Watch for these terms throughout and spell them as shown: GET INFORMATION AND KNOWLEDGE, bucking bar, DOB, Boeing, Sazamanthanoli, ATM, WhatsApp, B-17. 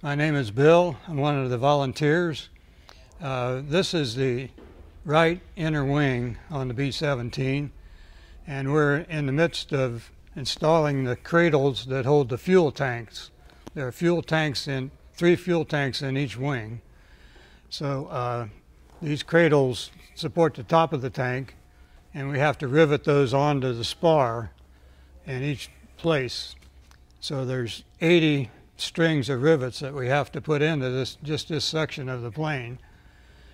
My name is Bill. I'm one of the volunteers. This is the right inner wing on the B-17, and we're in the midst of installing the cradles that hold the fuel tanks. There are three fuel tanks in each wing. So these cradles support the top of the tank, and we have to rivet those onto the spar in each place. So there's 80 strings of rivets that we have to put into this section of the plane.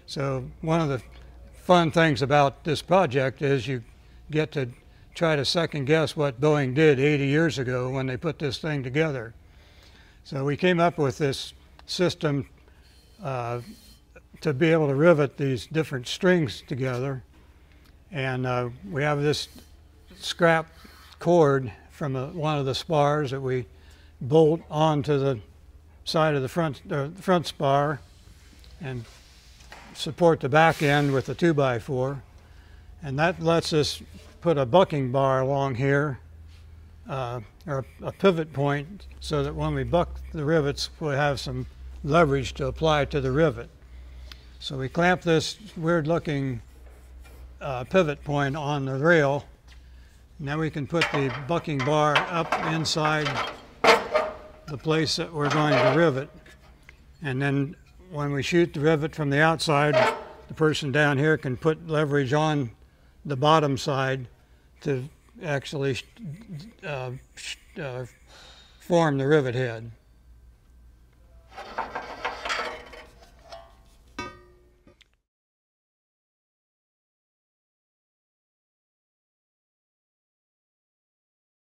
So one of the fun things about this project is you get to try to second guess what Boeing did 80 years ago when they put this thing together. So we came up with this system to be able to rivet these different strings together, and we have this scrap cord from one of the spars that we bolt onto the side of the front spar and support the back end with a 2x4, and that lets us put a bucking bar along here, or a pivot point, so that when we buck the rivets we'll have some leverage to apply to the rivet. So we clamp this weird looking pivot point on the rail. Now we can put the bucking bar up inside the place that we're going to rivet, and then when we shoot the rivet from the outside, the person down here can put leverage on the bottom side to actually form the rivet head.